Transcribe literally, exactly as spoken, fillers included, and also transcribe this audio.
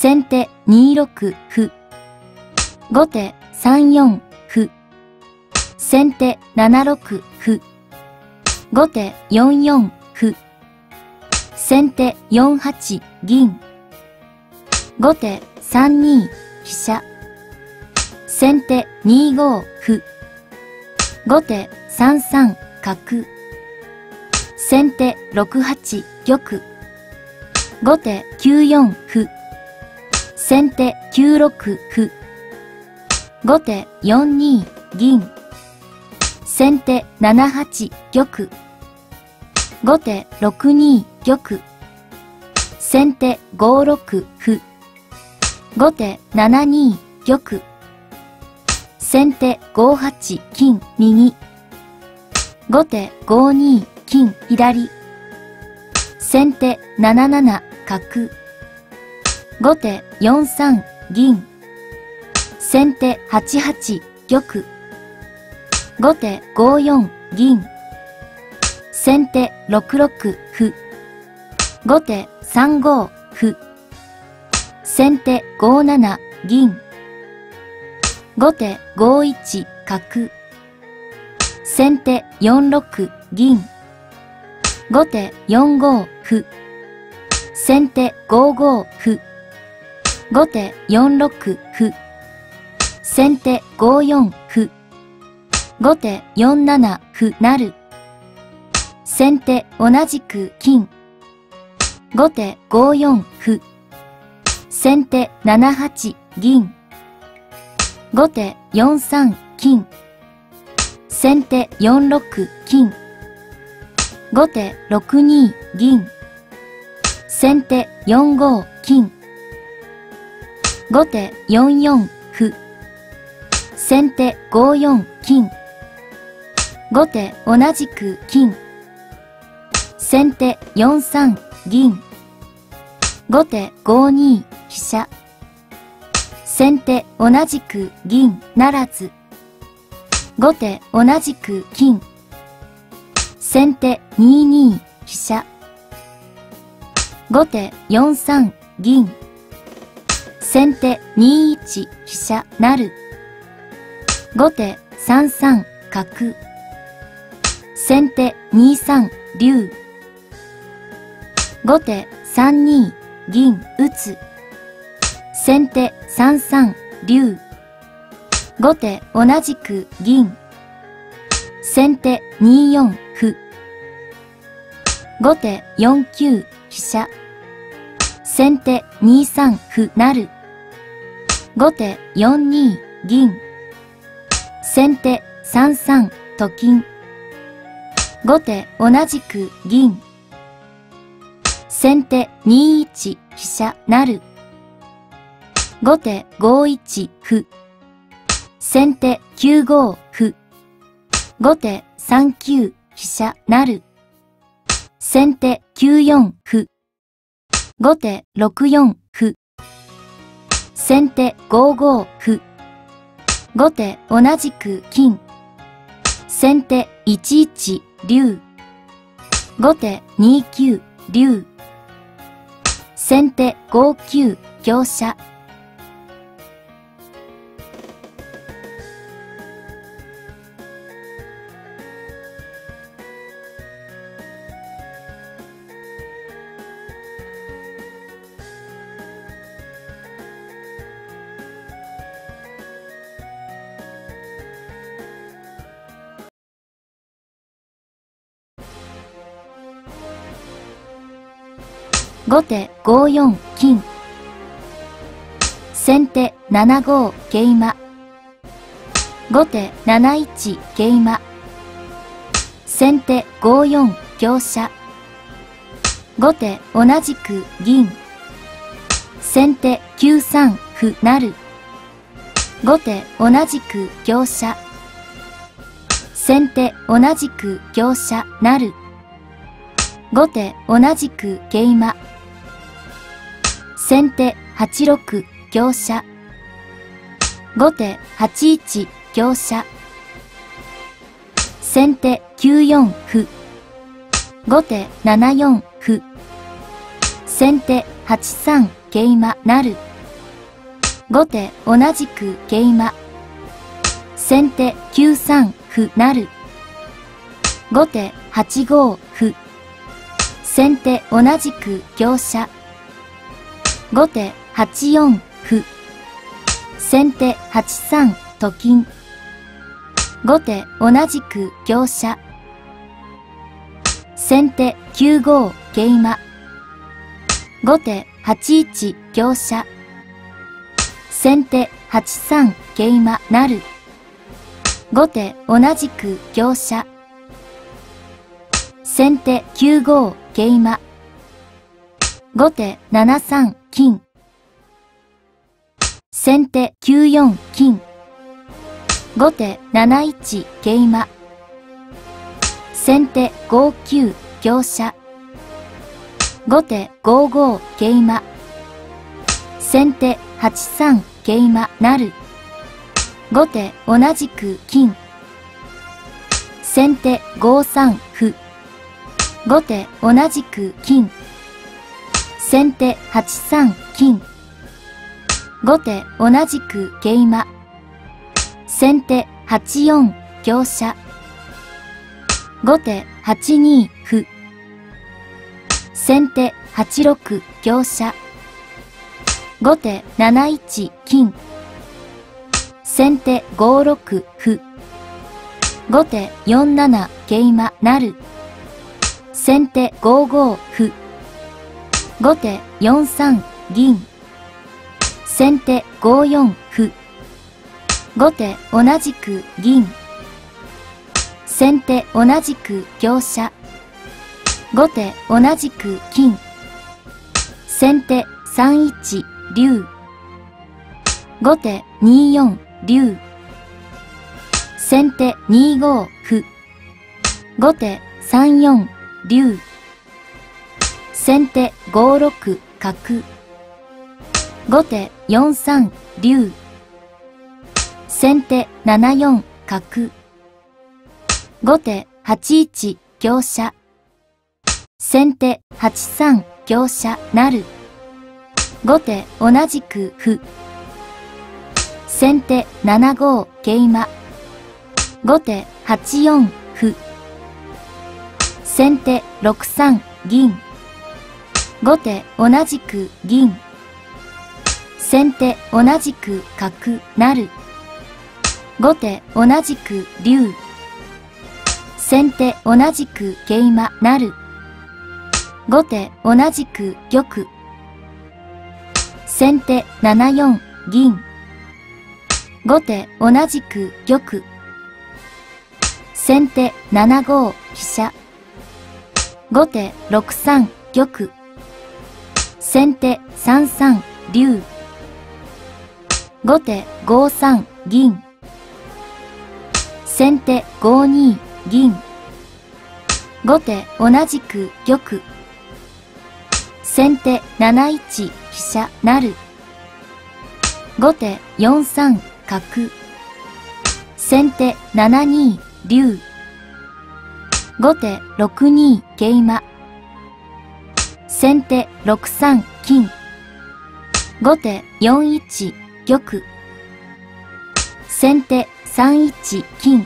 先手にろく歩。後手さんよん歩。先手ななろく歩。後手よんよん歩。先手よんはち銀。後手さんに飛車。先手にご歩。後手さんさん角。先手ろくはち玉。後手きゅうよん歩。先手きゅうろく歩。後手よんに銀。先手ななはち玉。後手ろくに玉。先手ごろく歩。後手ななに玉。先手ごはち金右。後手ごに金左。先手ななな角。後手よんさん銀。先手はちはち玉。後手ごよん銀。先手ろくろく歩。後手さんご歩。先手ごなな銀。後手ごいち角。先手よんろく銀。後手よんご歩。先手ごご歩。後手よんろく歩。先手ごよん歩。後手よんなな歩成。先手同じく金。後手ごよん歩。先手ななはち銀。後手よんさん金。先手よんろく金。後手ろくに銀。先手よんご金。後手よんよん歩。先手ごよん金。後手同じく金。先手よんさん銀。後手ごに飛車。先手同じく銀ならず。後手同じく金。先手にに飛車。後手よんさん銀。先手にいち飛車なる。後手さんさん角。先手にさん竜。後手さんに銀打つ。先手さんさん竜。後手同じく銀。先手によん歩。後手よんきゅう飛車。先手にさん歩成。後手よんに銀。先手さんさんと金。後手同じく銀。先手にいち飛車成。後手ごいち歩。先手きゅうご歩。後手さんきゅう飛車なる。先手きゅうよん歩。後手ろくよん歩。先手ごご歩。後手同じく金。先手いちいち竜。後手にきゅう竜。先手ごきゅう香車。後手ごよん金。先手ななご桂馬。後手なないち桂馬。先手ごよん香車。後手同じく銀。先手きゅうさん歩成。後手同じく香車。先手同じく香車成。後手同じく桂馬。先手はちろく香車。後手はちいち香車。先手きゅうよん歩。後手ななよん歩。先手はちさん桂馬なる。後手同じく桂馬。先手きゅうさん歩成。後手はちご歩。先手同じく香車。後手はちよん歩。先手はちさんと金。後手同じく香車。先手きゅうご桂馬。後手はちいち香車。先手はちさん桂馬成。後手同じく香車。先手きゅうご桂馬。後手ななさん金。先手きゅうよん金。後手なないち桂馬。先手ごきゅう香車。後手ごご桂馬。先手はちさん桂馬成。後手同じく金。先手ごさん歩。後手同じく金。先手はちさん金。後手同じく桂馬。先手はちよん香車。後手はちに歩。先手はちろく香車。後手なないち金。先手ごろく歩。後手よんなな桂馬成。先手ごご歩。後手よんさん銀。先手ごよん歩。後手同じく銀。先手同じく香車。後手同じく金。先手さんいち竜。後手によん竜。先手にご歩。後手さんよん竜。先手ごろく角。後手よんさん竜。先手ななよん角。後手はちいち香車。先手はちさん香車成。後手同じく歩。先手ななご桂馬。後手はちよん歩。先手ろくさん銀。後手同じく銀。先手同じく角成。後手同じく竜。先手同じく桂馬成。後手同じく玉。先手ななよん銀。後手同じく玉。先手ななご飛車。後手ろくさん玉。先手さんさん竜。後手ごさん銀。先手ごに銀。後手同じく玉。先手なないち飛車成。後手よんさん角。先手ななに竜。後手ろくに桂馬。先手ろくさん金。後手よんいち玉。先手さんいち金。